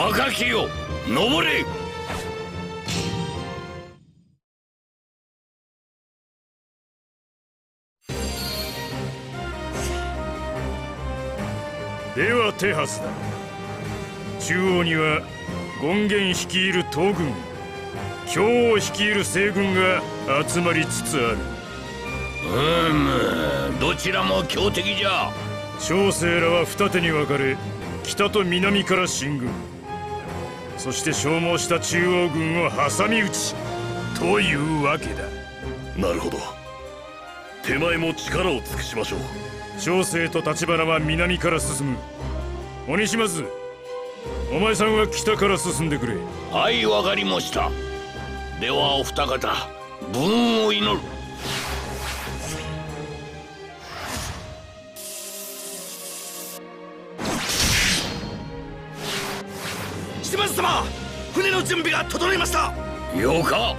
若きよ、登れ！では手はずだ。中央には権現率いる東軍、京王率いる西軍が集まりつつある。どちらも強敵じゃ。長生らは二手に分かれ、北と南から進軍、そして消耗した中央軍を挟み撃ちというわけだ。なるほど、手前も力を尽くしましょう。長生と橘は南から進む。鬼島津、お前さんは北から進んでくれ。はい、わかりました。ではお二方、武運を祈る。島津様、船の準備が整いました。よか、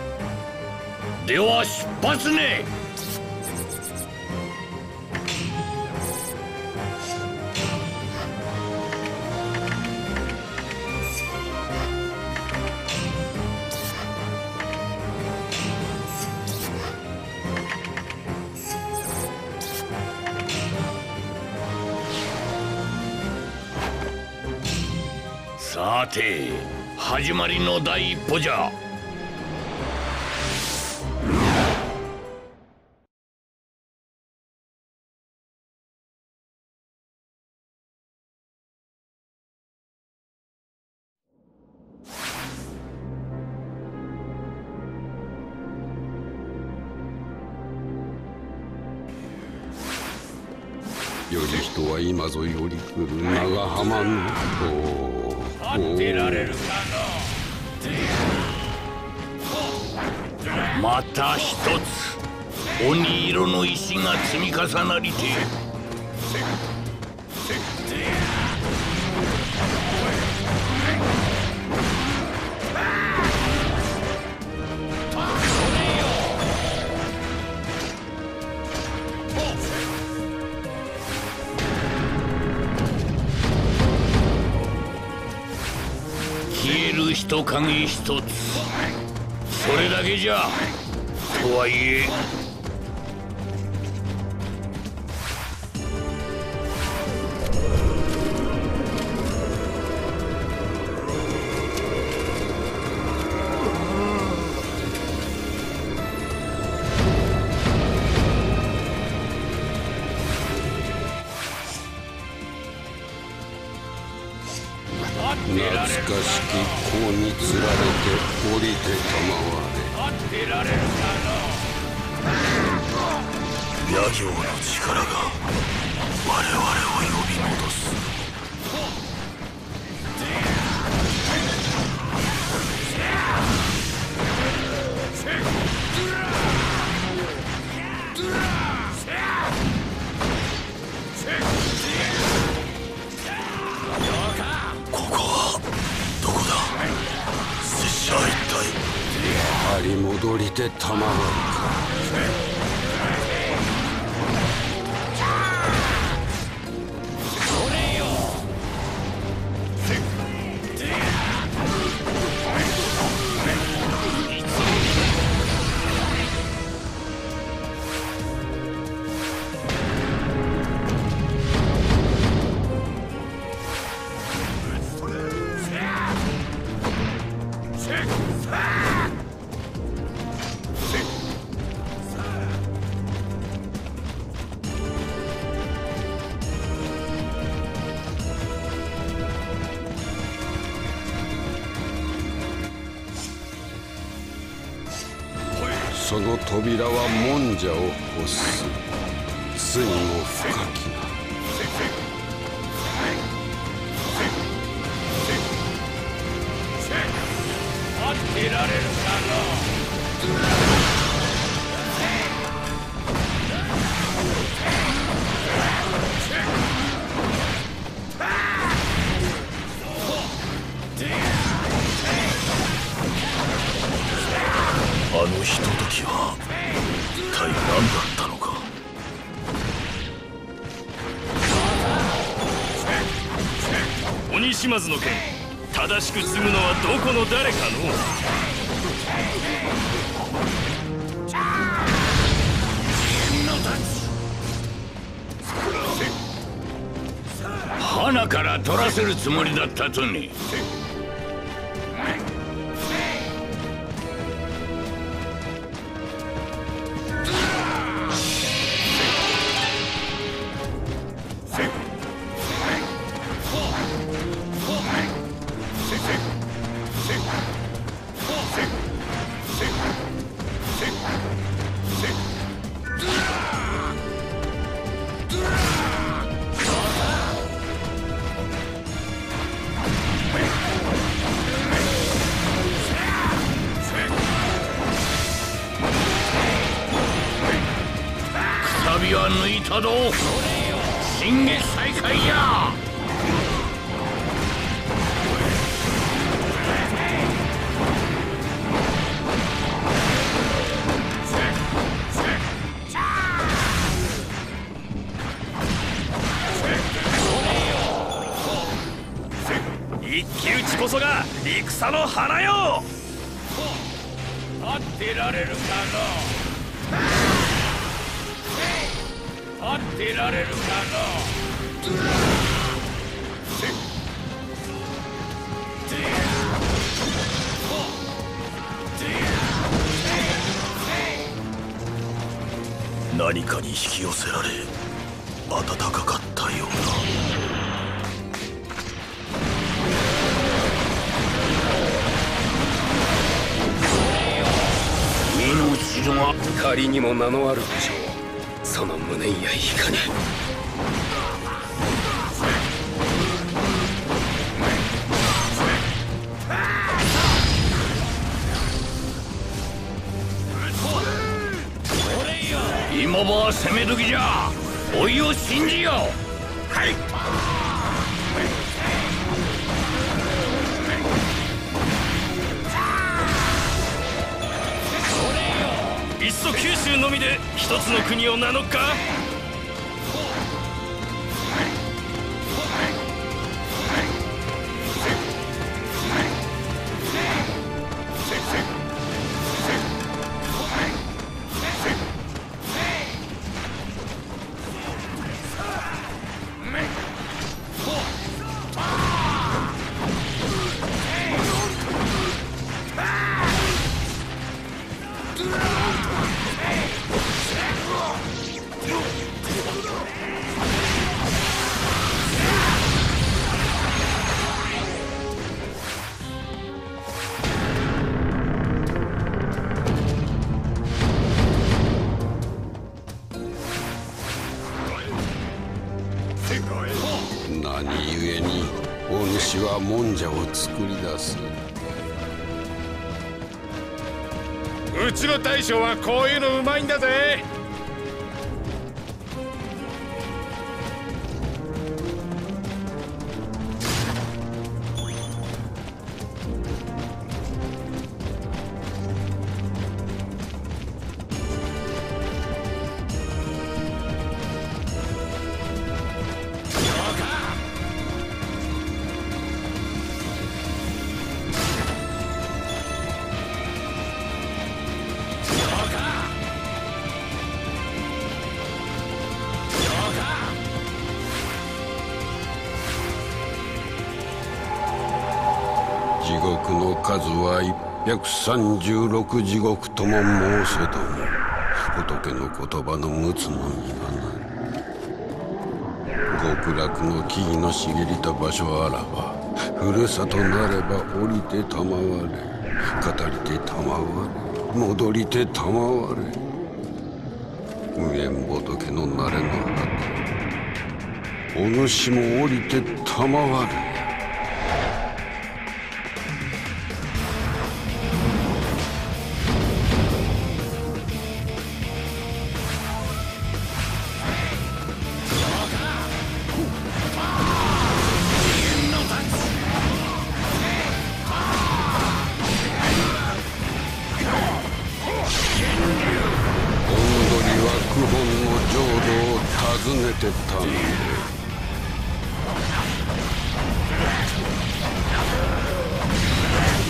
では出発ね。さて、始まりの第一歩じゃ。頼人は今ぞより来る長浜の。待ってられるかの。また一つ鬼色の石が積み重なりて、人影一つ、それだけじゃ。とはいえ懐かしき子につられて降りて賜れ。夜行の力が我々を呼び戻す。戻りでたまらんか。その扉はもんじゃを欲す。巣にも深きな。待ってられるかの。あのひとときは一体何だったのか。鬼島津の件、正しく継ぐのはどこの誰かの。花から取らせるつもりだったとね。進撃再開や。一騎打ちこそが戦の花よ。立ってられるかのう。立ってられるかな。何かに引き寄せられ暖かかったような。命が仮にも名のある武将、その無念やいかに。今は攻め時じゃ。おいを信じよ。はい。いっそ九州のみで一つの国を名乗っか。もんじゃを作り出す。うちの大将はこういうのうまいんだぜ。136地獄とも申せども、仏の言葉の陸奥のいわない。極楽の木々の茂りた場所あらば、ふるさとなれば降りて賜れ、語りて賜れ、戻りて賜れ。無縁仏のなれの中、お主も降りて賜れ。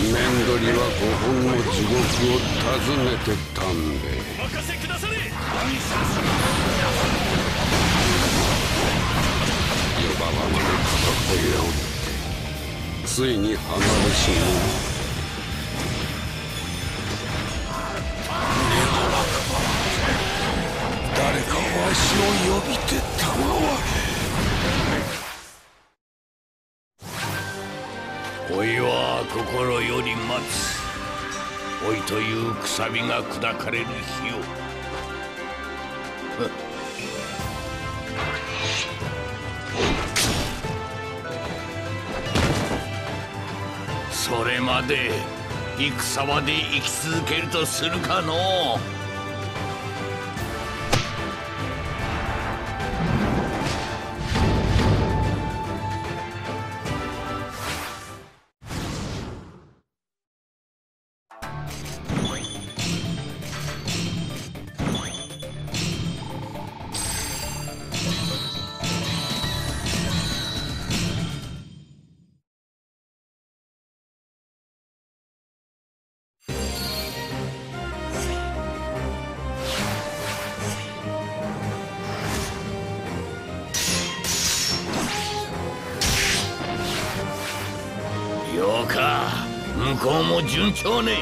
面取りは5本の地獄を訪ねてたんで。お任せくだされ。呼ばわまで戦い合ってついに離れし者。 誰かわしを呼びて賜れ。おいは心より待つ。おいというくさびが砕かれる日を。それまで戦場で生き続けるとするかのう。 向こうも順調ね。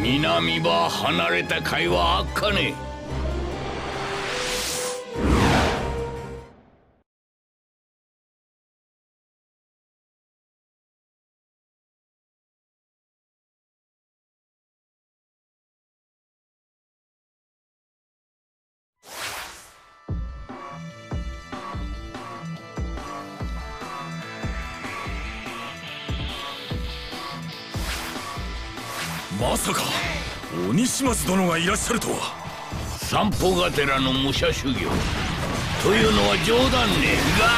南ば離れた海はあっかね。 まさか鬼島津殿がいらっしゃるとは。散歩がてらの武者修行というのは冗談ねえが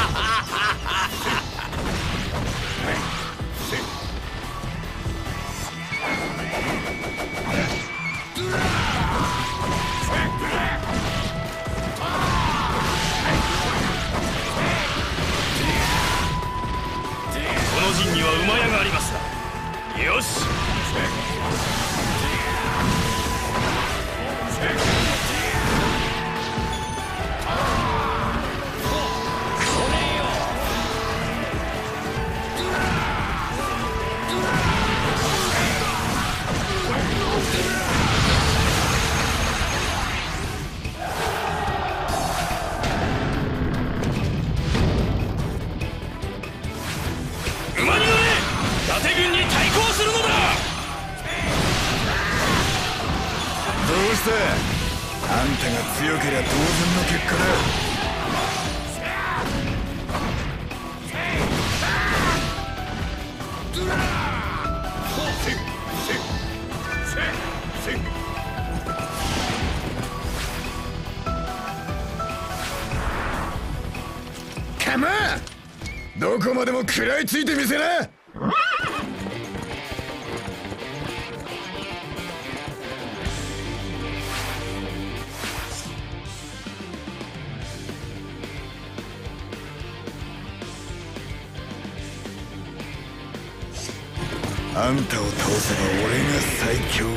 この陣には馬屋がありますな。よし あんたが強けりゃ当然の結果だ。 かまん、どこまでも食らいついてみせな。 あんたを倒せば俺が最強か。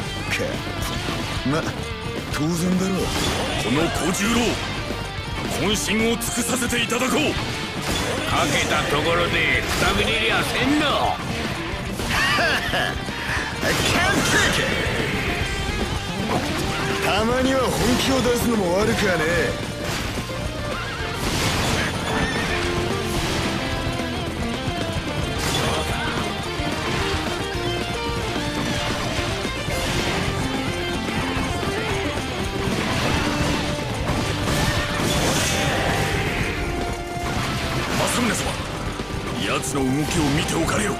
ま、当然だろう。この小十郎、渾身を尽くさせていただこう。かけたところでくたびれりゃせんの。ハハッ、たまには本気を出すのも悪くはねえ。 奴の動きを見ておかれよ。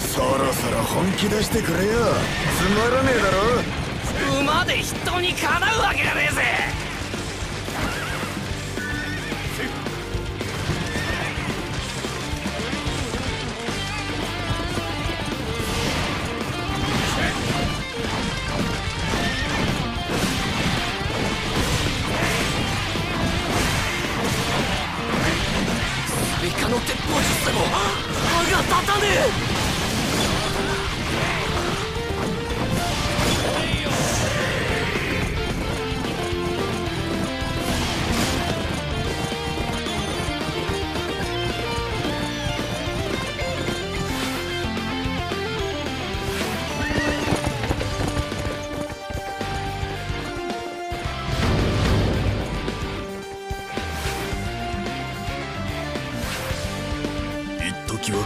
そろそろ本気出してくれよ。つまらねえだろ。馬で人にかなうわけがねえぜ。スイカの鉄砲術でも歯が立たねえ。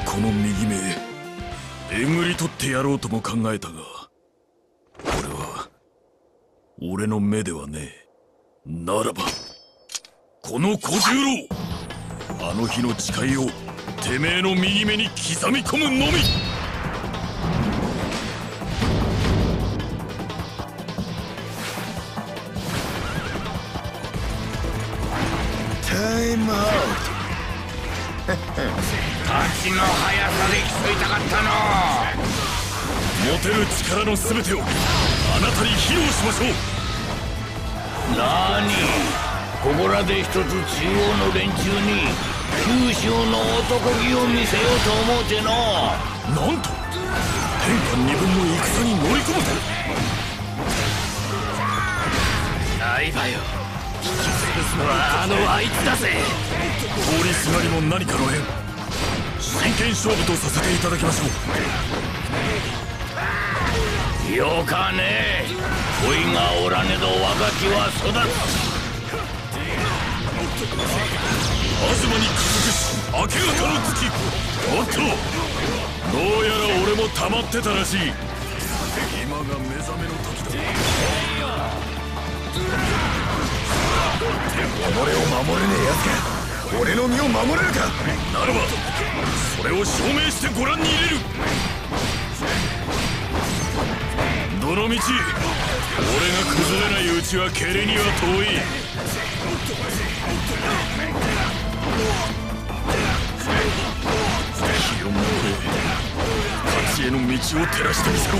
この右目えぐり取ってやろうとも考えたが、俺は俺の目ではねえ。ならばこの小十郎、あの日の誓いをてめえの右目に刻み込むのみ。足の速さで競いたかったの。持てる力の全てをあなたに披露しましょう。なに、ここらで一つ中央の連中に九州の男気を見せようと思うての。なんと天下二分の戦に乗り込むと。ないばよ、引き潰すのはあのあいつだぜ。通りすがりも何かの縁、真剣勝負とさせていただきましょう。よかねえ、恋がおらねど若きは育つ。東に続くし明け方の月。おっと、どうやら俺も溜まってたらしい。今が目覚めの時だ。己を守れねえやつか、俺の身を守れるか。ならばそれを証明してご覧に入れる。どの道俺が崩れないうちは蹴りには遠い。気を持て、勝ちへの道を照らしてみせろ。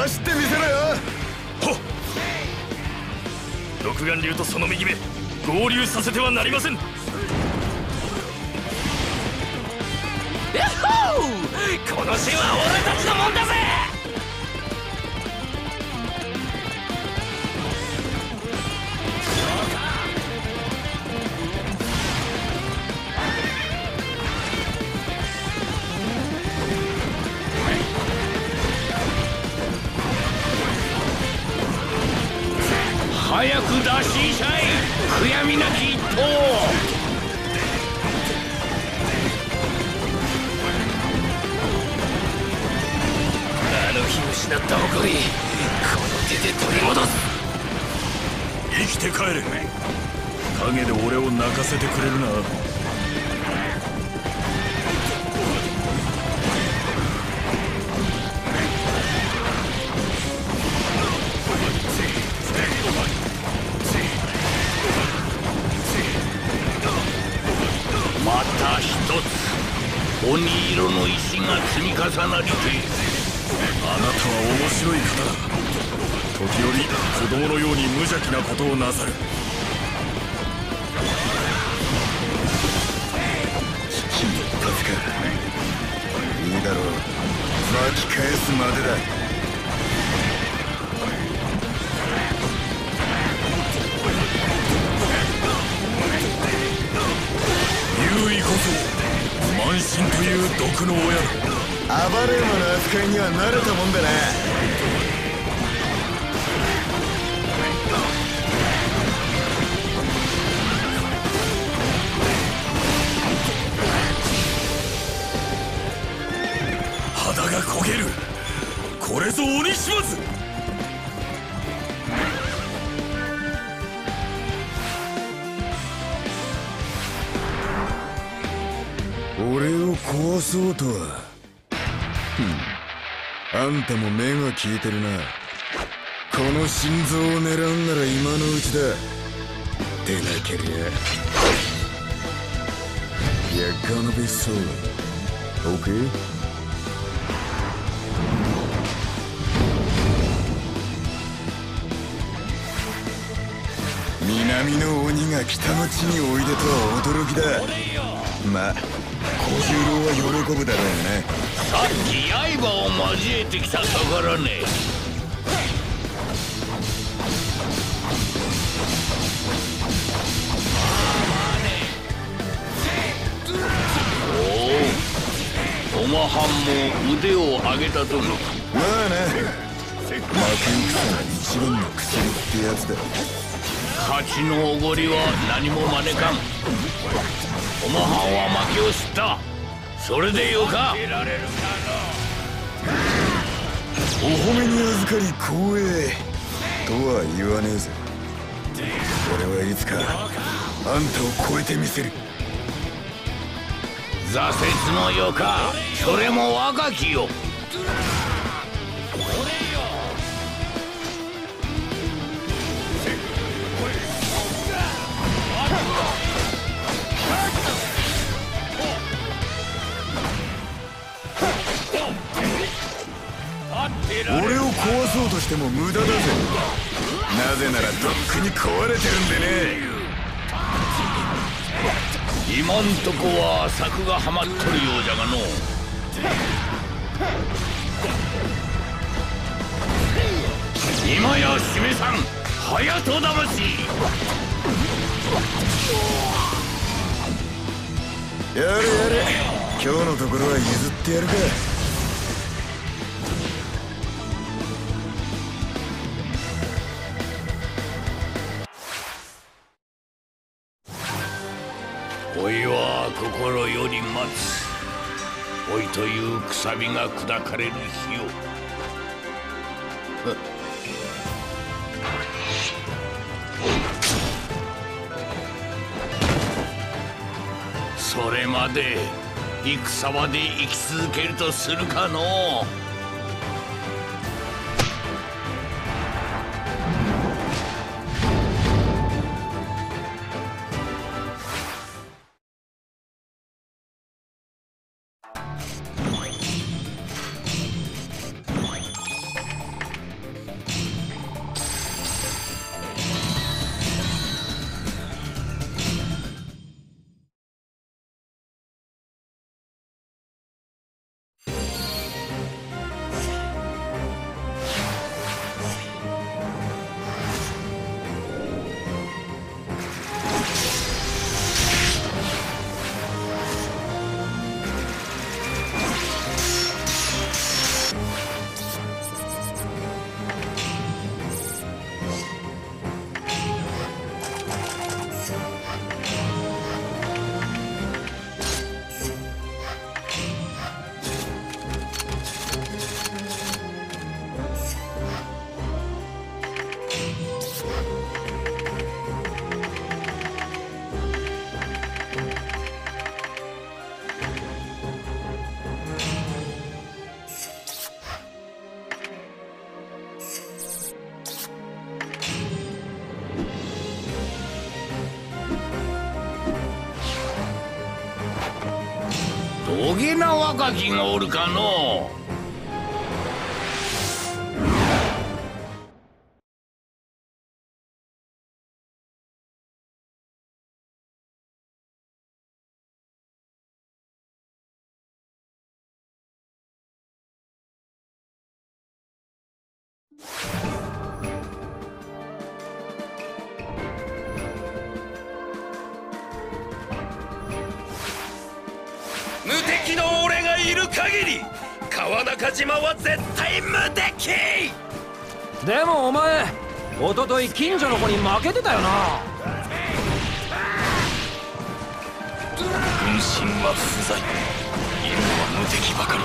走ってみせろよ。ほっ、独眼竜とその右目合流させてはなりません。やっほー、この死は俺たちのもんだぜ。早く出しいしゃい、悔やみなき一投。あの日失った誇り、この手で取り戻す。生きて帰れ。影で俺を泣かせてくれるな。また一つ鬼色の石が積み重なりて、あなたは面白い方だ。時折子供のように無邪気なことをなさる。危機一髪か。いいだろう、巻き返すまでだ。満身という毒の親、暴れ馬の扱いには慣れたもんだな。俺を壊そうとは。あんたも目が利いてるな。この心臓を狙うんなら今のうちだ。でなけりゃやっかの別荘オッケー。 南の鬼が北の地においでとは驚きだ。まあ小十郎は喜ぶだろうね。さっき刃を交えてきた宝ね。おお、トマハンも腕を上げたとの。まあね、魔剣草が一番の薬ってやつだ。 勝ちのおごりは何も招かん。トマハンは負けを知った。それでよか。お褒めに預かり光栄とは言わねえぜ。俺はいつかあんたを超えてみせる。挫折の予感、それも若きよ。 俺を壊そうとしても無駄だぜ。なぜならとっくに壊れてるんでね。今んとこは柵がはまっとるようじゃがの。今や姫さん早と魂。やれやれ、今日のところは譲ってやるか。 心より待つ。老いというくさびが砕かれる日よ。それまで戦場で生き続けるとするかのう。 おげな若きがおるかの。でもお前おととい近所の子に負けてたよな。軍神は不在、今は無敵ばかり。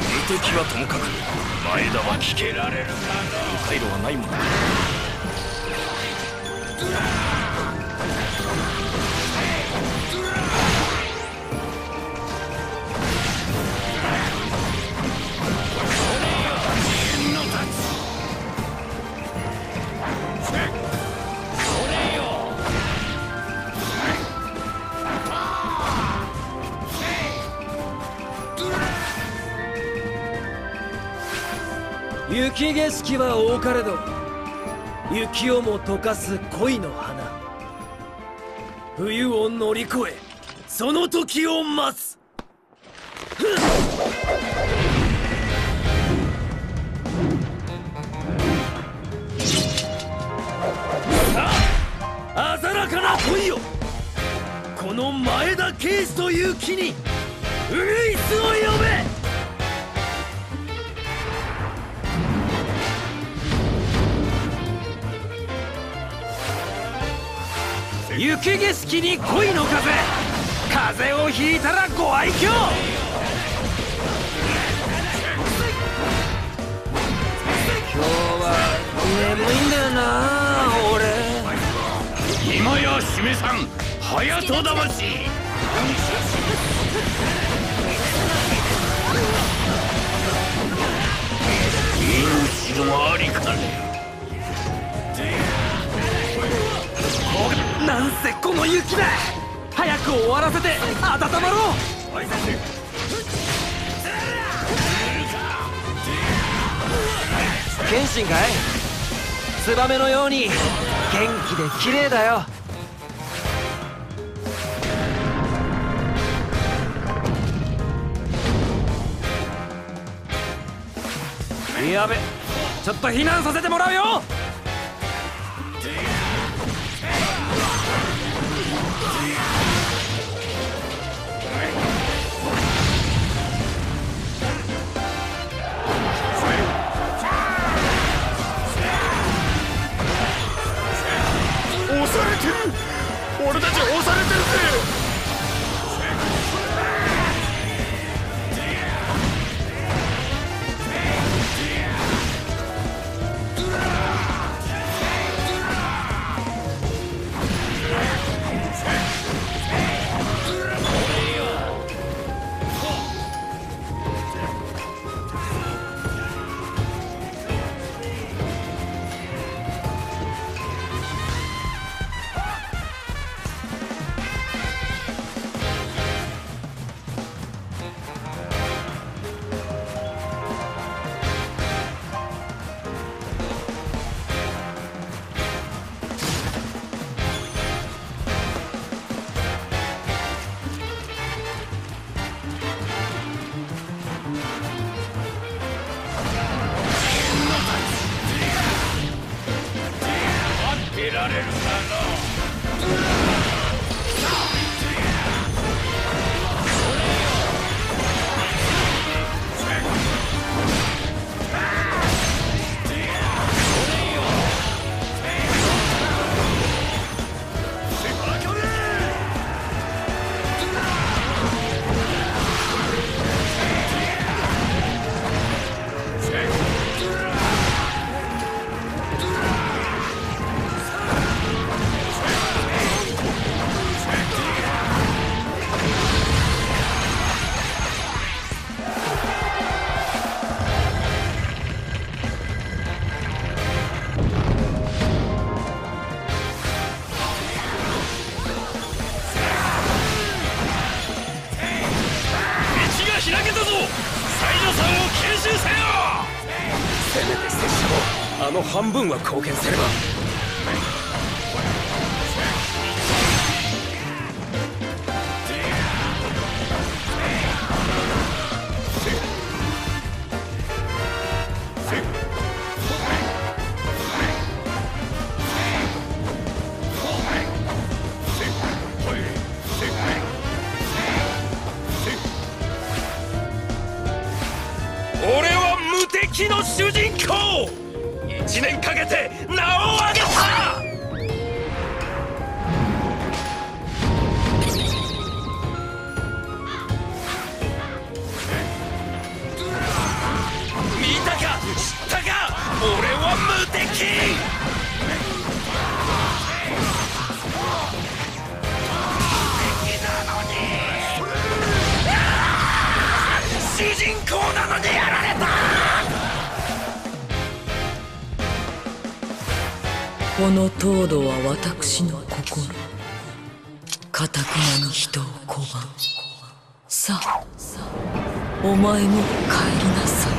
無敵はともかく前田は聞けられるかな。迂回路はないものだ。雪景色は多かれど雪をも溶かす恋の花、冬を乗り越えその時を待つ。さあ、鮮やかな恋よ、この前田慶次という木にウグイスを呼べ。雪景色に恋の風、風をひいたらご愛嬌。今日は眠いんだよな俺。今やしめさん早と魂。命のありかね。なんせこの雪だ、早く終わらせて温まろう。剣心かい？ツバメのように元気で綺麗だよ。やべ、ちょっと避難させてもらうよ。俺たち押されてるぜ。半分は貢献すれば。俺は無敵の主人公。1年かけて名を上げた。見たか知ったか、俺は無敵。主人公なのにやられた。この東堂は私の心、かたくなに人を拒む。さあ、お前も帰りなさい。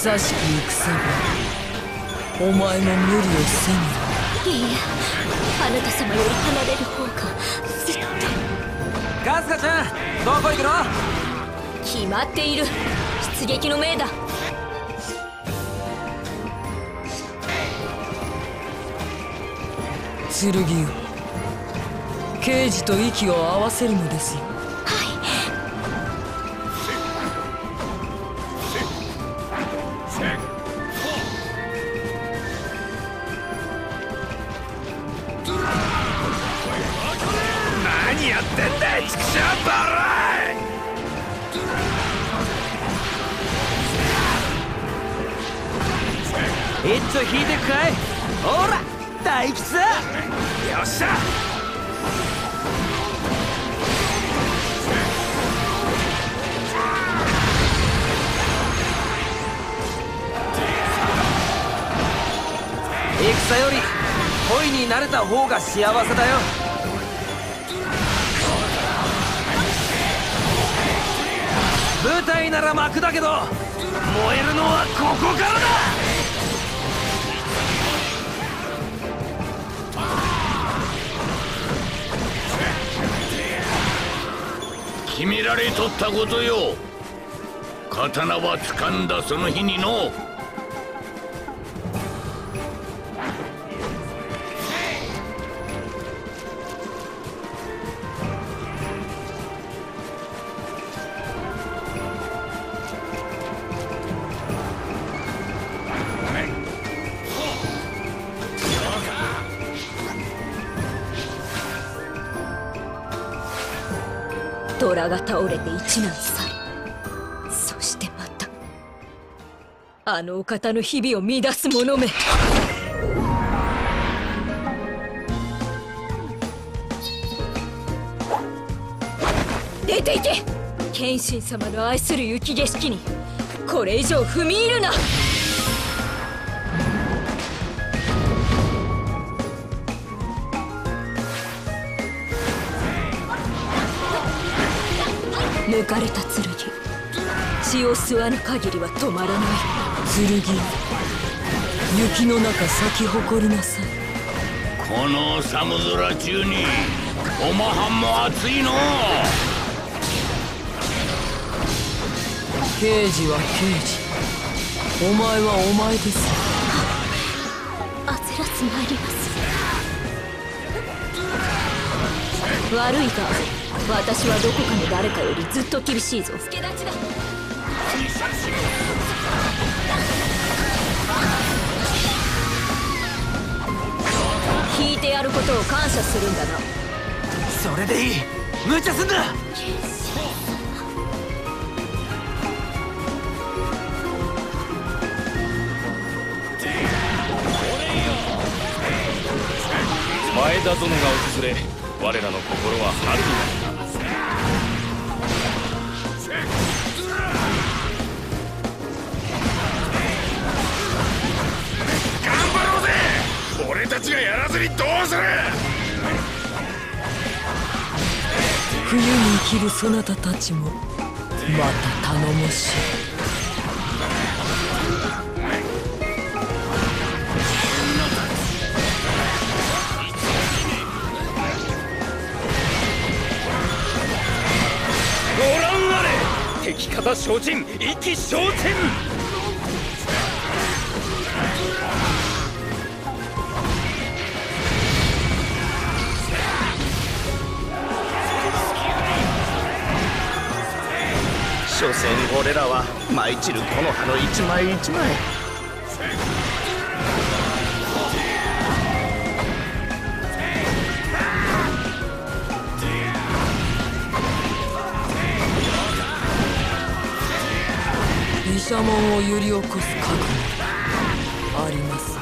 久しき戦はお前も無理をせぬ。いいえ、あなた様より離れる方が絶対。ガスカちゃん、どこ行くの？決まっている。出撃の命だ。剣よ、刑事と息を合わせるのですよ。はい。何やってんだい、畜生バラ！一丁引いてくかい。ほら大吉だ。よっしゃ。戦より恋になれた方が幸せだよ。舞台なら幕だけど燃えるのはここからだ。決められとったことよ。刀は掴んだその日にの。虎が倒れて一難去り、そしてまたあのお方の日々を乱す者め。出ていけ。謙信様の愛する雪景色にこれ以上踏み入るな。抜かれた剣、血を吸わぬ限りは止まらない。剣、雪の中咲き誇りなさい。この寒空中におまはんも暑いの。刑事は刑事、お前はお前です。焦らず参ります。悪いが私はどこかの誰かよりずっと厳しいぞ。助太刀だ。引いてやることを感謝するんだな。それでいい。無茶すんな。前田殿が訪れ、我らの心は春になる。俺たちがやらずにどうする。冬に生きるそなたたちもまた頼もしい。ご覧あれ、敵方精進、意気消沈。所詮俺らは舞い散る木の葉の一枚一枚。毘沙門を揺り起こす覚悟ありますね。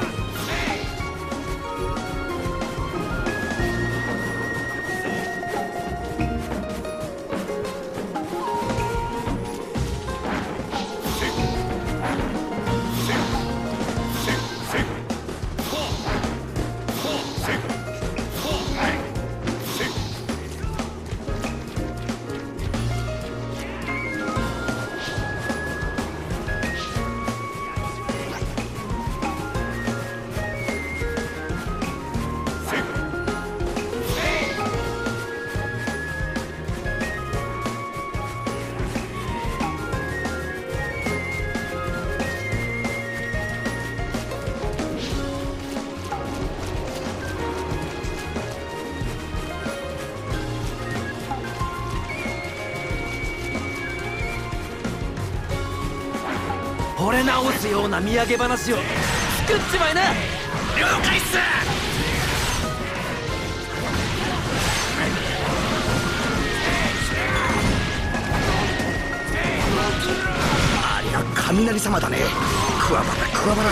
惚れ直すような土産話を作っちまいな。了解っす。ありゃ雷様だね。くわばらくわばら。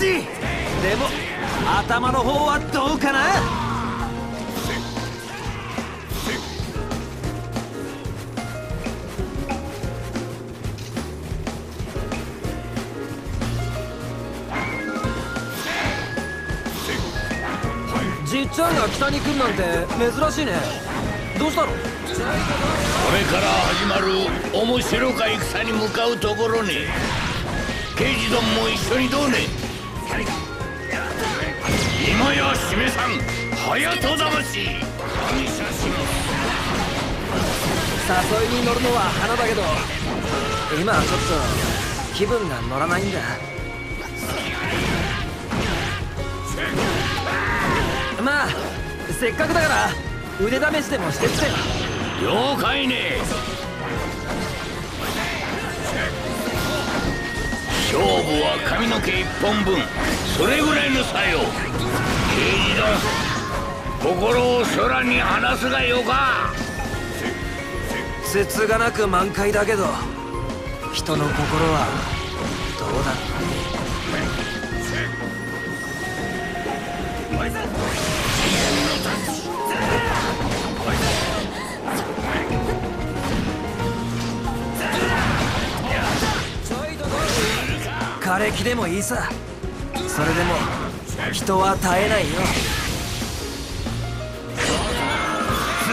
でも頭の方はどうかな。じっちゃんが北に来るなんて珍しいね。どうしたの？これから始まる面白か戦に向かうところに刑事どもも一緒にどうね。 今やしめさん、隼人魂。誘いに乗るのは花だけど、今はちょっと気分が乗らないんだ。まあ、せっかくだから腕試しでもしてってよ。了解ね。勝負は髪の毛1本分、それぐらいの差よ。 心を空に放すがよか。せつがなく満開だけど人の心はどうだろうね。枯れ木でもいいさ。それでも 人は絶えないよ。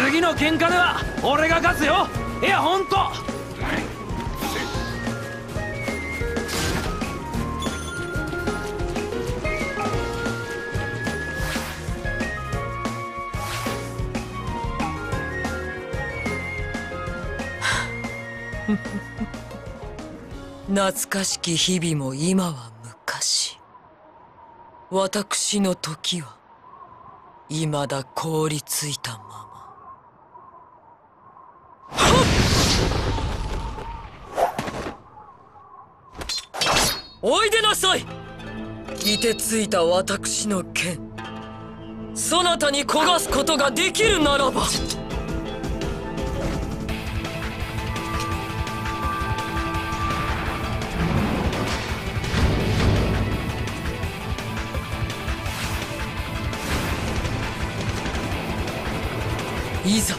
次の喧嘩では俺が勝つよ。いや本当。懐かしき日々も今は昔。 私の時は未だ凍りついたまま。おいでなさい。凍てついた私の剣、そなたに焦がすことができるならば。 いざ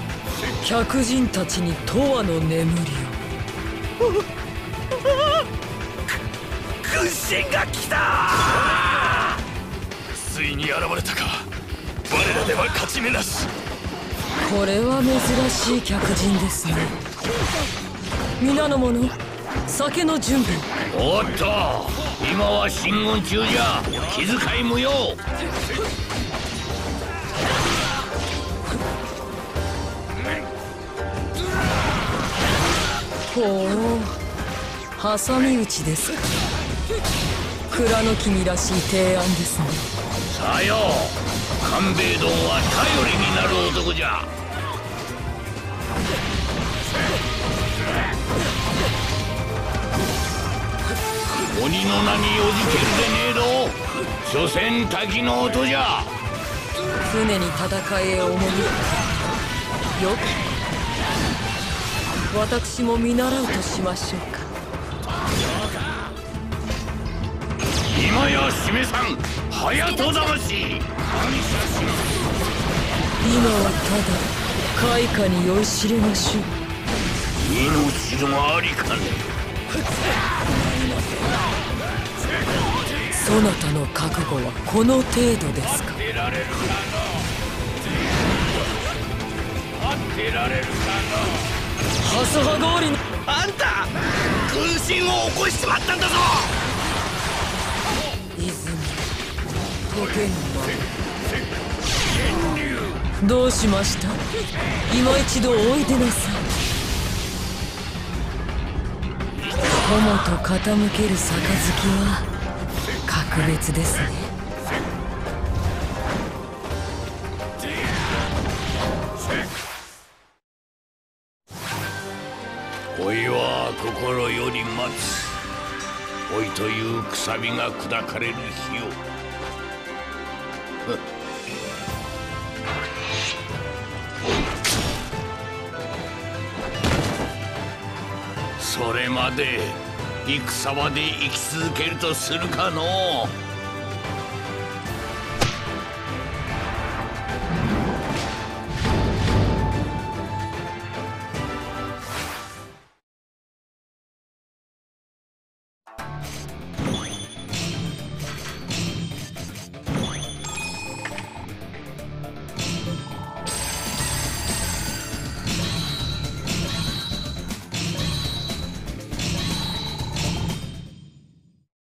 客人たちに永遠の眠りを。軍神が来たー。ついに現れたか。我らでは勝ち目なし。これは珍しい客人ですね。皆の者、酒の準備を。おっと、今は進軍中じゃ。気遣い無用。 挟み撃ちです。蔵の君らしい提案ですね。さよう、官兵衛どんは頼りになる男じゃ。鬼の名によじけるでねえど、所詮滝の音じゃ。船に戦いへ赴くよく 私も見習うとしましょうか。今やしめさん、隼人魂。今はただ開花に酔いしれましょう。命のありかね。そなたの覚悟はこの程度ですか。当てられるかの。 朝は通りにあんた軍神を起こしちまったんだぞ。泉ご剣はどうしました。今一度おいでなさい。と傾ける杯は格別ですね。老いは心より待つ。老いというくさびが砕かれる日よ。それまで戦場で生き続けるとするかのう。